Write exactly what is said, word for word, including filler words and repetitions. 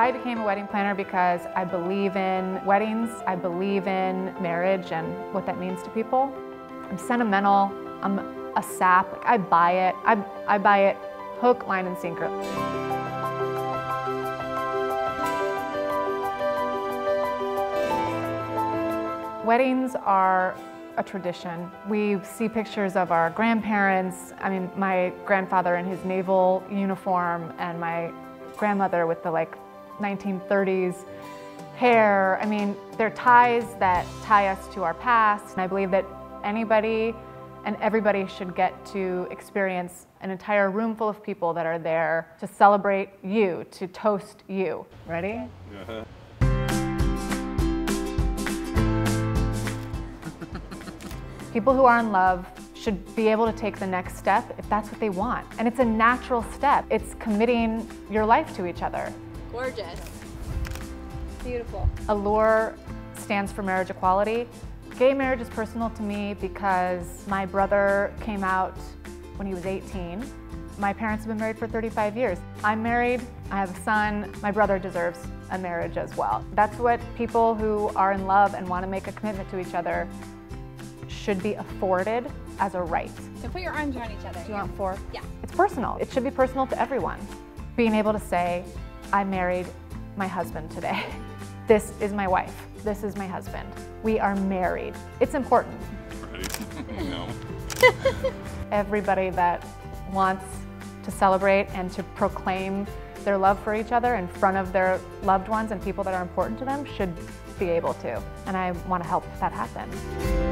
I became a wedding planner because I believe in weddings, I believe in marriage and what that means to people. I'm sentimental, I'm a sap, like, I buy it, I, I buy it hook, line, and sinker. Weddings are a tradition. We see pictures of our grandparents. I mean, my grandfather in his naval uniform and my grandmother with the like nineteen thirties hair. I mean, they're ties that tie us to our past. And I believe that anybody and everybody should get to experience an entire room full of people that are there to celebrate you, to toast you. Ready? Uh-huh. People who are in love should be able to take the next step if that's what they want. And it's a natural step. It's committing your life to each other. Gorgeous. Beautiful. Allure stands for marriage equality. Gay marriage is personal to me because my brother came out when he was eighteen. My parents have been married for thirty-five years. I'm married, I have a son, my brother deserves a marriage as well. That's what people who are in love and want to make a commitment to each other should be afforded as a right. So put your arms around each other. Do you yeah. want four? Yeah. It's personal. It should be personal to everyone. Being able to say, I married my husband today. This is my wife. This is my husband. We are married. It's important. Right. No. Everybody that wants to celebrate and to proclaim their love for each other in front of their loved ones and people that are important to them should be able to. And I want to help that happen.